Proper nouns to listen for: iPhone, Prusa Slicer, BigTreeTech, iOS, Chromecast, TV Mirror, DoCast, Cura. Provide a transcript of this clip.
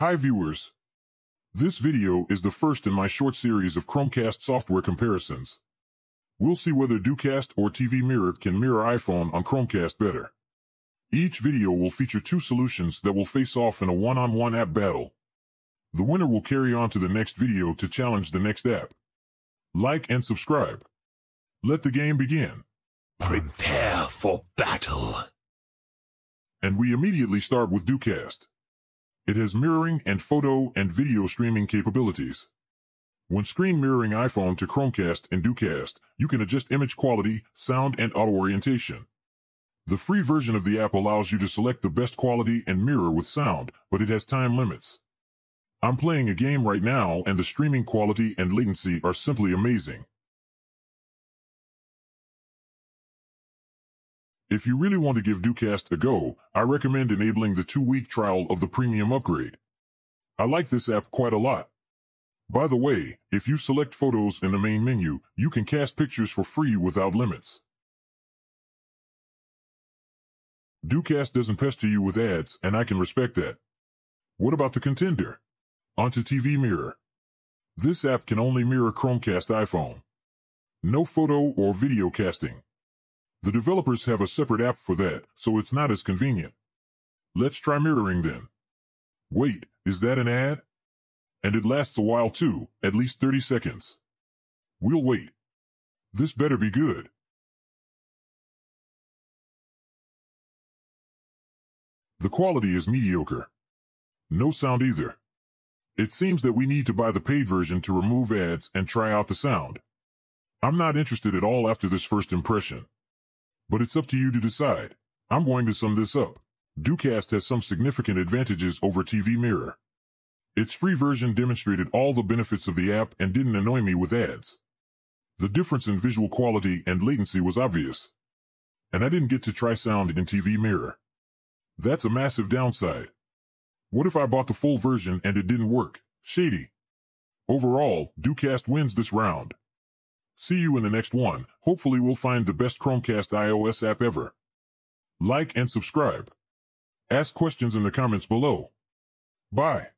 Hi viewers. This video is the first in my short series of Chromecast software comparisons. We'll see whether DoCast or TV Mirror can mirror iPhone on Chromecast better. Each video will feature two solutions that will face off in a one-on-one app battle. The winner will carry on to the next video to challenge the next app. Like and subscribe. Let the game begin. Prepare for battle. And we immediately start with DoCast. It has mirroring and photo and video streaming capabilities. When screen mirroring iPhone to Chromecast and DoCast, you can adjust image quality, sound, and auto orientation. The free version of the app allows you to select the best quality and mirror with sound, but it has time limits. I'm playing a game right now, and the streaming quality and latency are simply amazing. If you really want to give DoCast a go, I recommend enabling the 2-week trial of the premium upgrade. I like this app quite a lot. By the way, if you select photos in the main menu, you can cast pictures for free without limits. DoCast doesn't pester you with ads, and I can respect that. What about the contender? Onto TV Mirror. This app can only mirror Chromecast iPhone. No photo or video casting. The developers have a separate app for that, so it's not as convenient. Let's try mirroring then. Wait, is that an ad? And it lasts a while too, at least 30 seconds. We'll wait. This better be good. The quality is mediocre. No sound either. It seems that we need to buy the paid version to remove ads and try out the sound. I'm not interested at all after this first impression. But it's up to you to decide. I'm going to sum this up. DoCast has some significant advantages over TV Mirror. Its free version demonstrated all the benefits of the app and didn't annoy me with ads. The difference in visual quality and latency was obvious. And I didn't get to try sound in TV Mirror. That's a massive downside. What if I bought the full version and it didn't work? Shady. Overall, DoCast wins this round. See you in the next one. Hopefully we'll find the best Chromecast iOS app ever. Like and subscribe. Ask questions in the comments below. Bye.